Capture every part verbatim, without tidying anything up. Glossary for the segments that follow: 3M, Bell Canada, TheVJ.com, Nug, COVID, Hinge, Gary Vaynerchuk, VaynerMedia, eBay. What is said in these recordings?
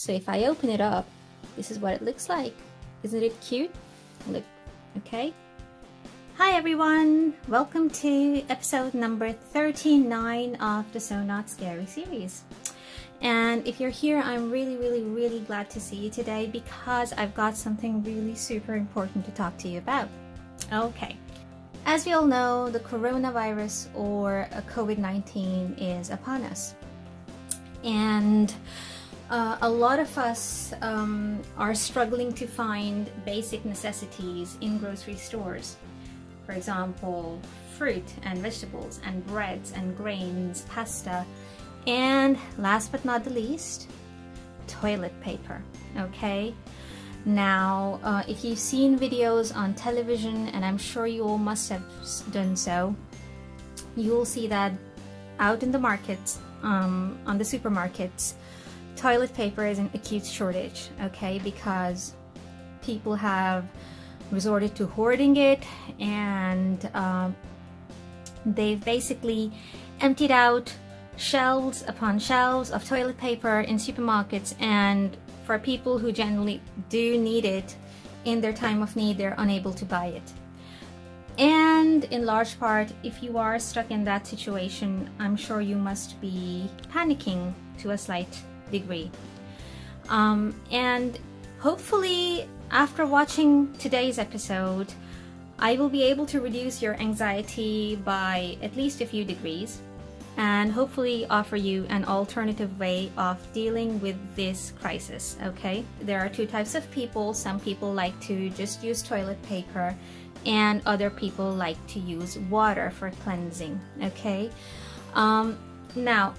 So if I open it up, this is what it looks like. Isn't it cute? Look, okay. Hi everyone, welcome to episode number thirty-nine of the So Not Scary series. And if you're here, I'm really, really, really glad to see you today because I've got something really super important to talk to you about. Okay. As we all know, the coronavirus or COVID nineteen is upon us. And uh, a lot of us um, are struggling to find basic necessities in grocery stores. For example, fruit and vegetables and breads and grains, pasta, and last but not the least, toilet paper, okay? Now, uh, if you've seen videos on television, and I'm sure you all must have done so, you'll see that out in the markets, um, on the supermarkets, toilet paper is an acute shortage, okay? Because people have resorted to hoarding it, and uh, they've basically emptied out shelves upon shelves of toilet paper in supermarkets, and for people who generally do need it in their time of need, they're unable to buy it. And in large part, if you are stuck in that situation, I'm sure you must be panicking to a slight degree. Um, and hopefully, after watching today's episode, I will be able to reduce your anxiety by at least a few degrees, and hopefully offer you an alternative way of dealing with this crisis, okay? There are two types of people. Some people like to just use toilet paper, and other people like to use water for cleansing, okay? Um, now,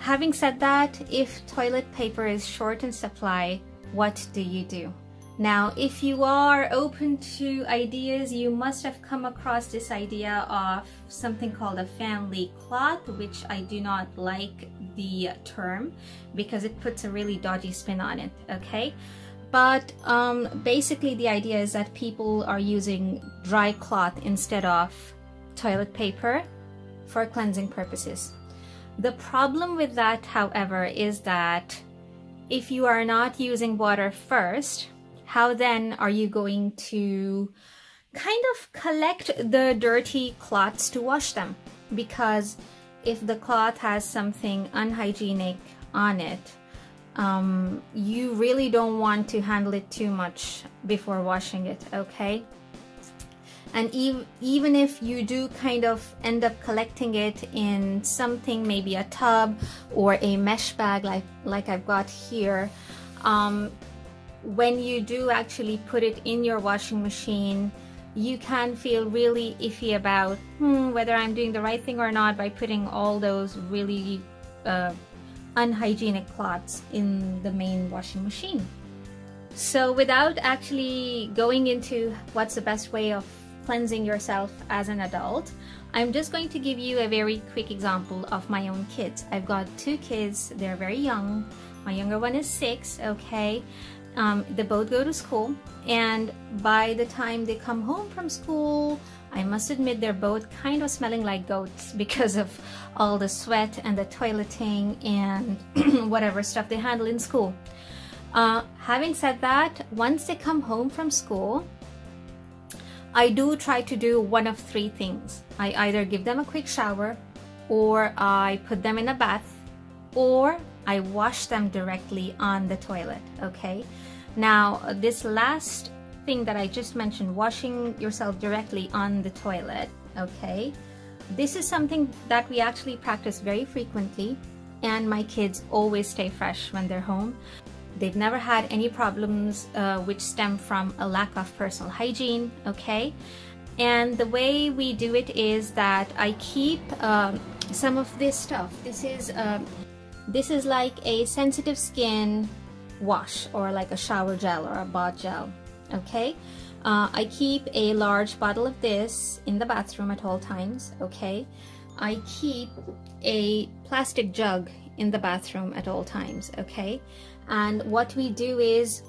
having said that, if toilet paper is short in supply, what do you do? Now, if you are open to ideas, you must have come across this idea of something called a family cloth, which I do not like the term because it puts a really dodgy spin on it, okay? But um, basically the idea is that people are using dry cloth instead of toilet paper for cleansing purposes. The problem with that, however, is that if you are not using water first, how then are you going to kind of collect the dirty cloths to wash them? Because if the cloth has something unhygienic on it, um, you really don't want to handle it too much before washing it, okay? And ev even if you do kind of end up collecting it in something, maybe a tub or a mesh bag like, like I've got here, um, when you do actually put it in your washing machine, you can feel really iffy about hmm, whether I'm doing the right thing or not by putting all those really uh, unhygienic cloths in the main washing machine. So without actually going into what's the best way of cleansing yourself as an adult, I'm just going to give you a very quick example of my own kids. I've got two kids, they're very young. My younger one is six, okay? Um, they both go to school, and by the time they come home from school, I must admit they're both kind of smelling like goats because of all the sweat and the toileting and whatever stuff they handle in school. Uh, having said that, once they come home from school, I do try to do one of three things. I either give them a quick shower, or I put them in a bath, or I wash them directly on the toilet, okay? Now, this last thing that I just mentioned, washing yourself directly on the toilet, okay? This is something that we actually practice very frequently, and my kids always stay fresh when they're home. They've never had any problems uh, which stem from a lack of personal hygiene, okay? And the way we do it is that I keep um, some of this stuff. This is... Um, This is like a sensitive skin wash, or like a shower gel or a bath gel, okay? Uh, I keep a large bottle of this in the bathroom at all times, okay? I keep a plastic jug in the bathroom at all times, okay? And what we do is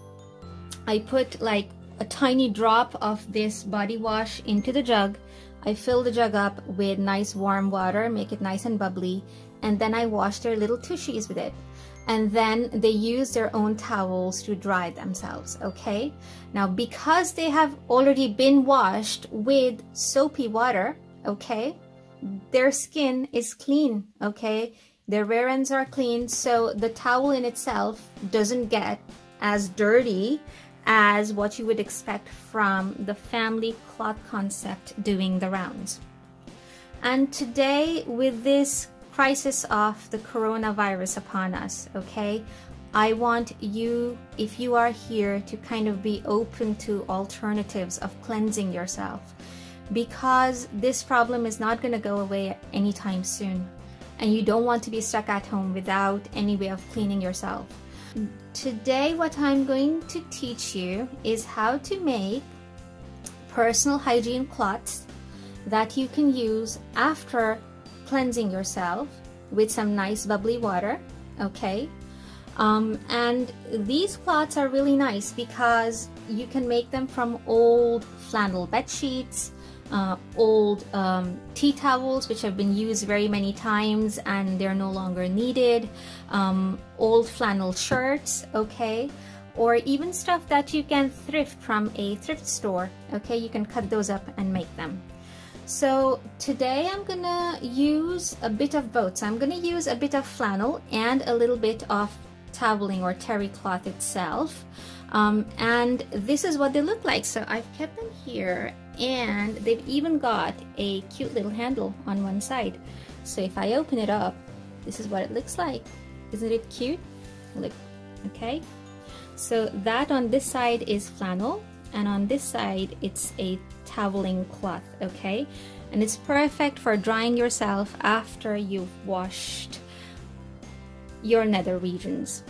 I put like a tiny drop of this body wash into the jug. I fill the jug up with nice warm water, make it nice and bubbly, and then I wash their little tushies with it. and then they use their own towels to dry themselves, okay? Now, because they have already been washed with soapy water, okay, their skin is clean, okay? Their rear ends are clean, so the towel in itself doesn't get as dirty as what you would expect from the family cloth concept doing the rounds. And today, with this crisis of the coronavirus upon us, okay, I want you, if you are here, to kind of be open to alternatives of cleansing yourself, because this problem is not going to go away anytime soon, and you don't want to be stuck at home without any way of cleaning yourself. Today, what I'm going to teach you is how to make personal hygiene cloths that you can use after cleansing yourself with some nice bubbly water, okay? Um, and these cloths are really nice because you can make them from old flannel bed sheets, uh, old um, tea towels which have been used very many times and they're no longer needed, um, old flannel shirts, okay? Or even stuff that you can thrift from a thrift store, okay? You can cut those up and make them. So today I'm gonna use a bit of both. So I'm gonna use a bit of flannel and a little bit of toweling or terry cloth itself. Um, and this is what they look like. So I've kept them here and they've even got a cute little handle on one side. So if I open it up, this is what it looks like. Isn't it cute? Look, okay. So that on this side is flannel, and on this side it's a toweling cloth, okay? And it's perfect for drying yourself after you've washed your nether regions.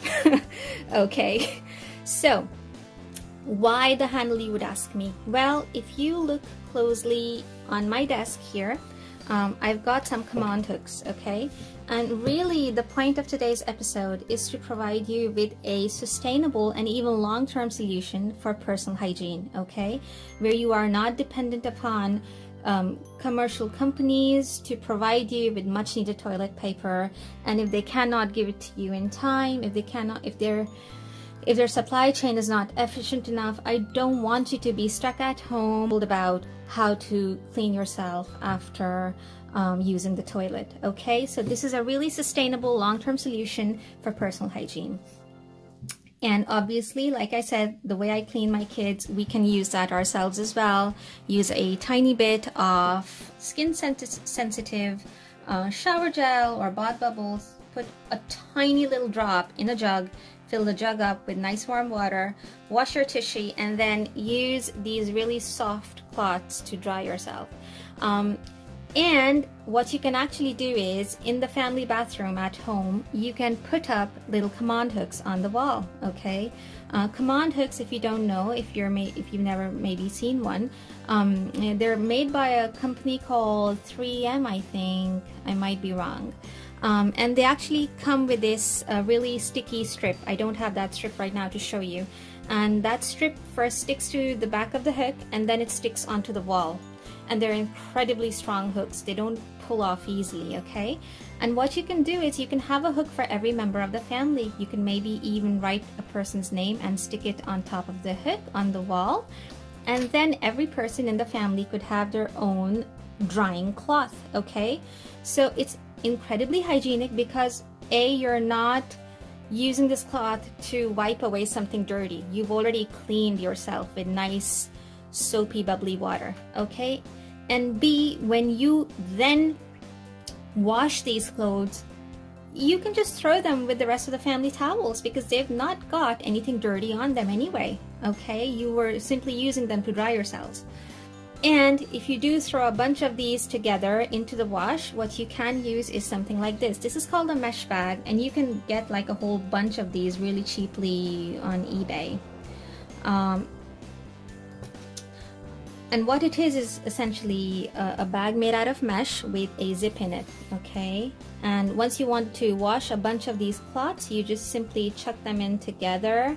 Okay, so why the handle, you would ask me? Well, if you look closely on my desk here, um, I've got some command hooks, okay? And really the point of today's episode is to provide you with a sustainable and even long-term solution for personal hygiene, okay? Where you are not dependent upon um, commercial companies to provide you with much needed toilet paper. And if they cannot give it to you in time, if they cannot, if they're If their supply chain is not efficient enough, I don't want you to be stuck at home about how to clean yourself after um, using the toilet, okay? So this is a really sustainable long-term solution for personal hygiene. And obviously, like I said, the way I clean my kids, we can use that ourselves as well. Use a tiny bit of skin-sensitive uh, shower gel or bath bubbles. Put a tiny little drop in a jug. Fill the jug up with nice warm water, wash your tissue, and then use these really soft cloths to dry yourself. Um, and what you can actually do is, in the family bathroom at home, you can put up little command hooks on the wall, okay? Uh, command hooks, if you don't know, if, you're ma if you've never maybe seen one, um, they're made by a company called three M, I think. I might be wrong. Um, and they actually come with this uh, really sticky strip. I don't have that strip right now to show you. And that strip first sticks to the back of the hook and then it sticks onto the wall. And they're incredibly strong hooks. They don't pull off easily, okay? And what you can do is you can have a hook for every member of the family. You can maybe even write a person's name and stick it on top of the hook on the wall. And then every person in the family could have their own drying cloth, okay? So it's incredibly hygienic because A, you're not using this cloth to wipe away something dirty. You've already cleaned yourself with nice soapy bubbly water, okay? And B, when you then wash these clothes, you can just throw them with the rest of the family towels because they've not got anything dirty on them anyway, okay? You were simply using them to dry yourselves. And if you do throw a bunch of these together into the wash, what you can use is something like this. This is called a mesh bag, and you can get like a whole bunch of these really cheaply on eBay. Um, and what it is is essentially a, a bag made out of mesh with a zip in it, okay? And once you want to wash a bunch of these cloths, you just simply chuck them in together.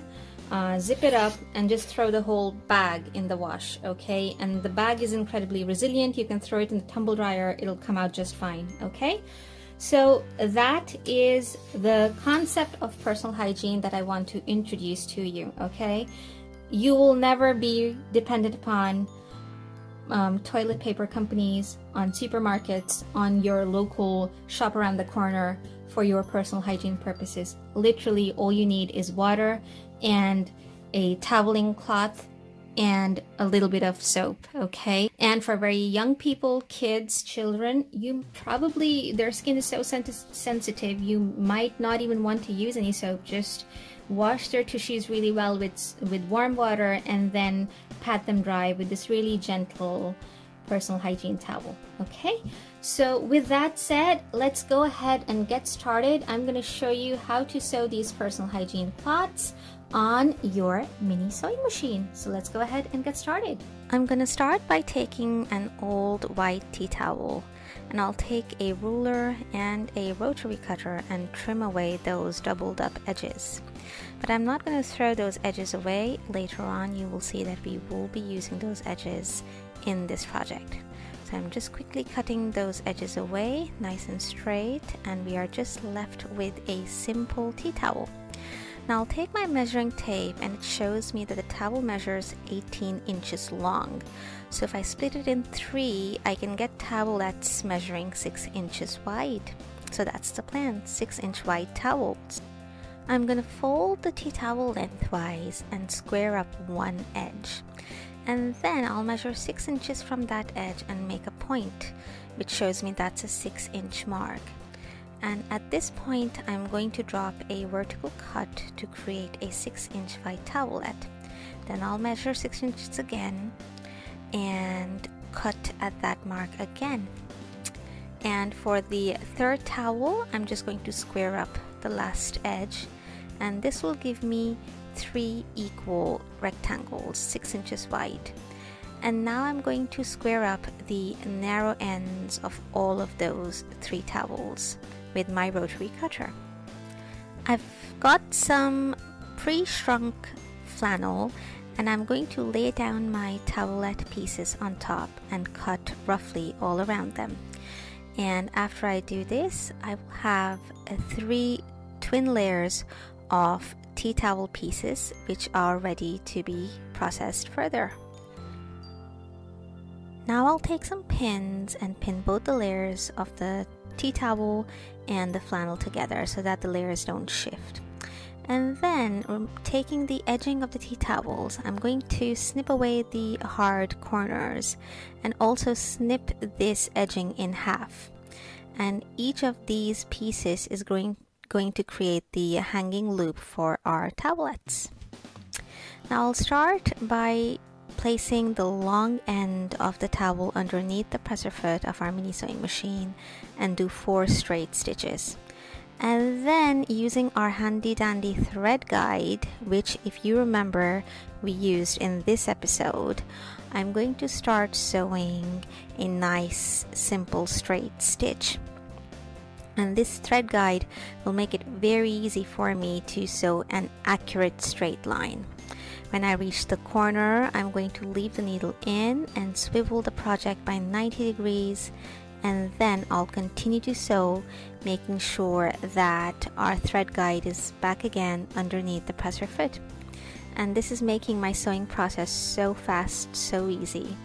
Uh, zip it up and just throw the whole bag in the wash, okay? And the bag is incredibly resilient. You can throw it in the tumble dryer, it'll come out just fine, okay? So that is the concept of personal hygiene that I want to introduce to you, okay? You will never be dependent upon um, toilet paper companies, on supermarkets, on your local shop around the corner for your personal hygiene purposes. Literally, all you need is water and a toweling cloth and a little bit of soap, okay? And for very young people, kids, children, you probably, their skin is so sensitive, you might not even want to use any soap. Just wash their tissues really well with, with warm water and then pat them dry with this really gentle personal hygiene towel, okay? So with that said, let's go ahead and get started. I'm gonna show you how to sew these personal hygiene cloths on your mini sewing machine. So let's go ahead and get started. I'm gonna start by taking an old white tea towel, and I'll take a ruler and a rotary cutter and trim away those doubled up edges. But I'm not gonna throw those edges away. Later on you will see that we will be using those edges in this project. So I'm just quickly cutting those edges away nice and straight, and we are just left with a simple tea towel. Now I'll take my measuring tape, and it shows me that the towel measures eighteen inches long. So if I split it in three, I can get a towel that's measuring six inches wide. So that's the plan, six inch wide towels. I'm going to fold the tea towel lengthwise and square up one edge. And then I'll measure six inches from that edge and make a point, which shows me that's a six inch mark. And at this point, I'm going to drop a vertical cut to create a six inch wide towelette. Then I'll measure six inches again and cut at that mark again. And for the third towel, I'm just going to square up the last edge, and this will give me three equal rectangles, six inches wide. And now I'm going to square up the narrow ends of all of those three towels with my rotary cutter. I've got some pre-shrunk flannel, and I'm going to lay down my towelette pieces on top and cut roughly all around them. And after I do this, I will have three twin layers of tea towel pieces which are ready to be processed further. Now I'll take some pins and pin both the layers of the tea towel and the flannel together so that the layers don't shift. And then, taking the edging of the tea towels, I'm going to snip away the hard corners and also snip this edging in half. And each of these pieces is going, going to create the hanging loop for our towelettes. Now I'll start by placing the long end of the towel underneath the presser foot of our mini sewing machine and do four straight stitches. And then, using our handy dandy thread guide, which if you remember we used in this episode, I'm going to start sewing a nice simple straight stitch. And this thread guide will make it very easy for me to sew an accurate straight line. When I reach the corner, I'm going to leave the needle in and swivel the project by ninety degrees, and then I'll continue to sew, making sure that our thread guide is back again underneath the presser foot. And this is making my sewing process so fast, so easy.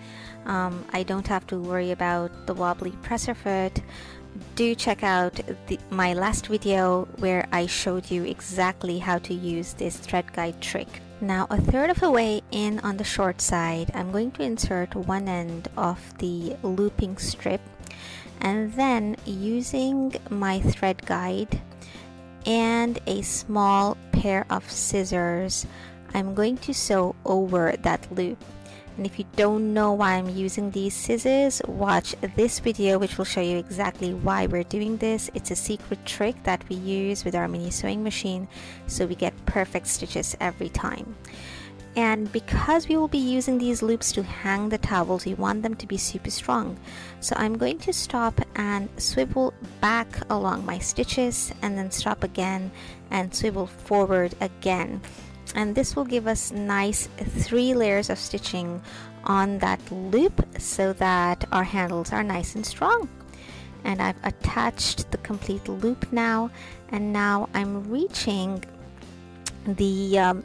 Um, I don't have to worry about the wobbly presser foot. Do check out the, my last video where I showed you exactly how to use this thread guide trick. Now a third of the way in on the short side, I'm going to insert one end of the looping strip, and then using my thread guide and a small pair of scissors, I'm going to sew over that loop. And if you don't know why I'm using these scissors, watch this video which will show you exactly why we're doing this. It's a secret trick that we use with our mini sewing machine so we get perfect stitches every time. And because we will be using these loops to hang the towels, we want them to be super strong. So I'm going to stop and swivel back along my stitches, and then stop again and swivel forward again. And this will give us nice three layers of stitching on that loop so that our handles are nice and strong. and I've attached the complete loop now, and now I'm reaching the um,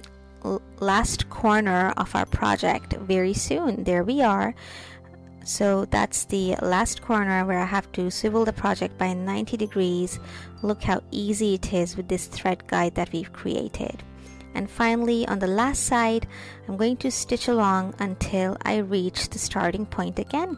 last corner of our project very soon. There we are. So that's the last corner where I have to swivel the project by ninety degrees. Look how easy it is with this thread guide that we've created. And finally, on the last side, I'm going to stitch along until I reach the starting point again.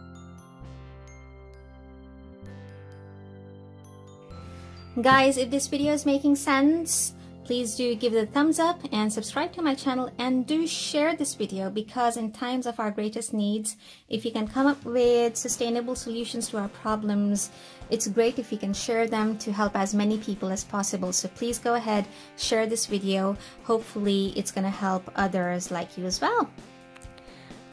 Guys, if this video is making sense, please do give it a thumbs up and subscribe to my channel, and do share this video, because in times of our greatest needs, if you can come up with sustainable solutions to our problems, it's great if you can share them to help as many people as possible. So please go ahead, share this video. Hopefully it's going to help others like you as well.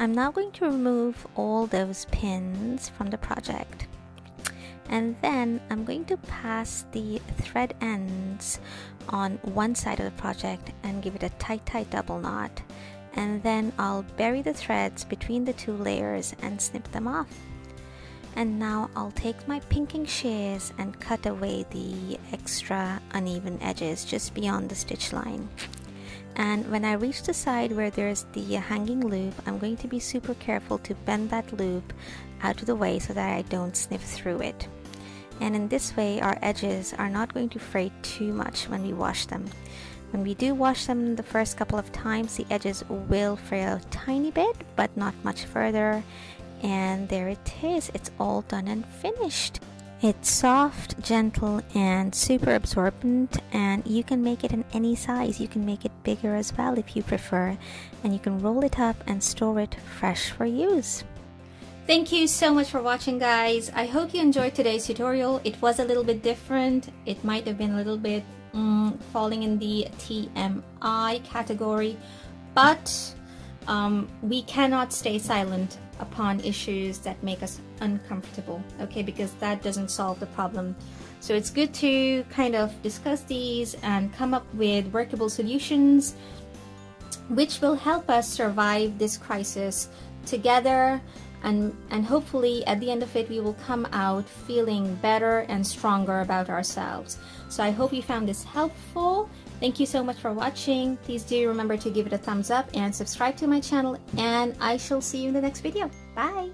I'm now going to remove all those pins from the project. And then I'm going to pass the thread ends on one side of the project and give it a tight, tight double knot. And then I'll bury the threads between the two layers and snip them off. And now I'll take my pinking shears and cut away the extra uneven edges just beyond the stitch line. And when I reach the side where there's the hanging loop, I'm going to be super careful to bend that loop out of the way so that I don't snip through it. And in this way, our edges are not going to fray too much when we wash them. When we do wash them the first couple of times, the edges will fray a tiny bit, but not much further. And there it is, it's all done and finished. It's soft, gentle, and super absorbent, and you can make it in any size. You can make it bigger as well if you prefer, and you can roll it up and store it fresh for use. Thank you so much for watching, guys. I hope you enjoyed today's tutorial. It was a little bit different. It might have been a little bit mm, falling in the T M I category, but um, we cannot stay silent upon issues that make us uncomfortable, okay, because that doesn't solve the problem. So it's good to kind of discuss these and come up with workable solutions which will help us survive this crisis together. And, and hopefully at the end of it, we will come out feeling better and stronger about ourselves. So I hope you found this helpful. Thank you so much for watching. Please do remember to give it a thumbs up and subscribe to my channel, and I shall see you in the next video. Bye.